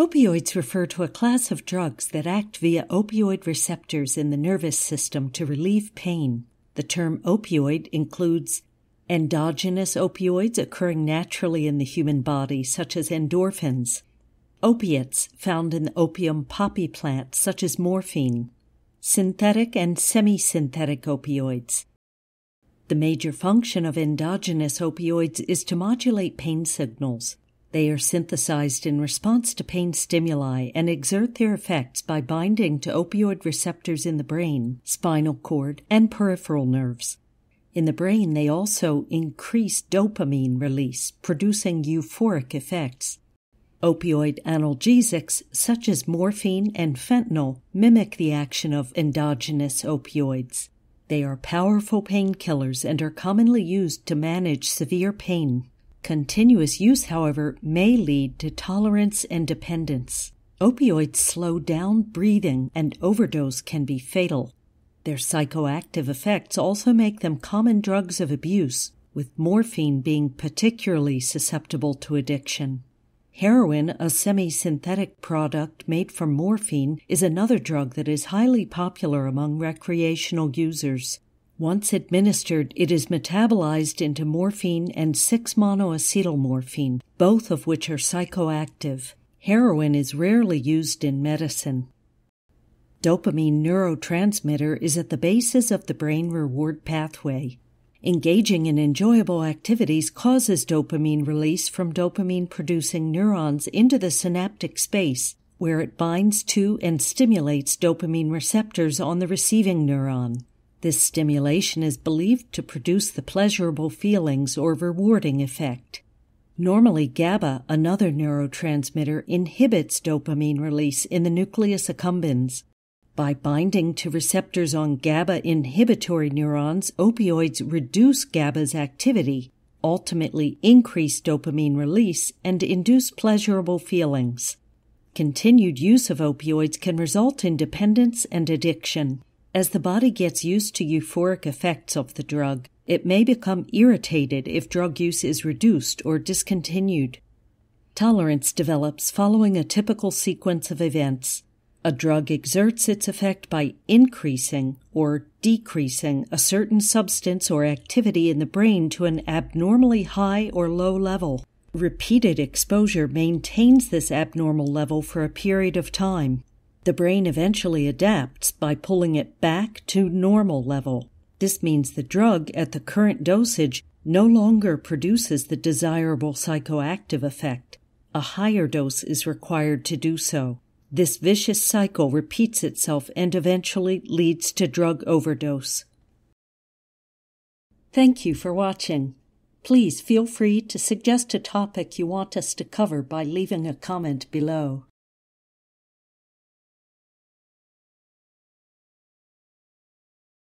Opioids refer to a class of drugs that act via opioid receptors in the nervous system to relieve pain. The term opioid includes endogenous opioids occurring naturally in the human body, such as endorphins, opiates found in the opium poppy plant, such as morphine, synthetic and semi-synthetic opioids. The major function of endogenous opioids is to modulate pain signals. They are synthesized in response to pain stimuli and exert their effects by binding to opioid receptors in the brain, spinal cord, and peripheral nerves. In the brain, they also increase dopamine release, producing euphoric effects. Opioid analgesics, such as morphine and fentanyl, mimic the action of endogenous opioids. They are powerful painkillers and are commonly used to manage severe pain. Continuous use, however, may lead to tolerance and dependence. Opioids slow down breathing, and overdose can be fatal. Their psychoactive effects also make them common drugs of abuse, with morphine being particularly susceptible to addiction. Heroin, a semi-synthetic product made from morphine, is another drug that is highly popular among recreational users. Once administered, it is metabolized into morphine and 6-monoacetylmorphine, both of which are psychoactive. Heroin is rarely used in medicine. Dopamine neurotransmitter is at the basis of the brain reward pathway. Engaging in enjoyable activities causes dopamine release from dopamine-producing neurons into the synaptic space, where it binds to and stimulates dopamine receptors on the receiving neuron. This stimulation is believed to produce the pleasurable feelings or rewarding effect. Normally, GABA, another neurotransmitter, inhibits dopamine release in the nucleus accumbens. By binding to receptors on GABA inhibitory neurons, opioids reduce GABA's activity, ultimately increase dopamine release, and induce pleasurable feelings. Continued use of opioids can result in dependence and addiction. As the body gets used to euphoric effects of the drug, it may become irritated if drug use is reduced or discontinued. Tolerance develops following a typical sequence of events. A drug exerts its effect by increasing or decreasing a certain substance or activity in the brain to an abnormally high or low level. Repeated exposure maintains this abnormal level for a period of time. The brain eventually adapts by pulling it back to normal level. This means the drug at the current dosage no longer produces the desirable psychoactive effect. A higher dose is required to do so. This vicious cycle repeats itself and eventually leads to drug overdose. Thank you for watching. Please feel free to suggest a topic you want us to cover by leaving a comment below.